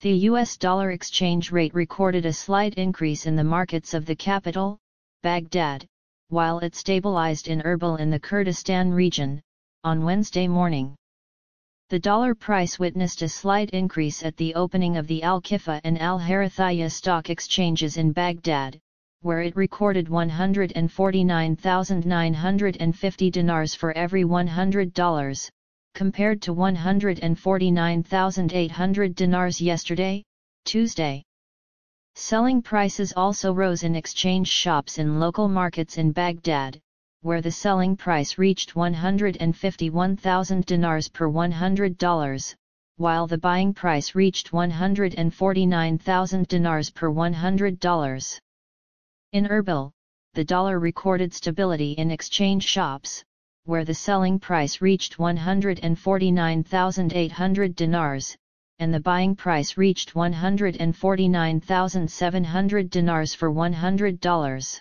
The US dollar exchange rate recorded a slight increase in the markets of the capital, Baghdad, while it stabilized in Erbil in the Kurdistan region, on Wednesday morning. The dollar price witnessed a slight increase at the opening of the Al-Kifa and Al-Harithiya stock exchanges in Baghdad, where it recorded 149,950 dinars for every $100, compared to 149,800 dinars yesterday, Tuesday. Selling prices also rose in exchange shops in local markets in Baghdad, where the selling price reached 151,000 dinars per $100, while the buying price reached 149,000 dinars per $100. In Erbil, the dollar recorded stability in exchange shops, where the selling price reached 149,800 dinars, and the buying price reached 149,700 dinars for $100.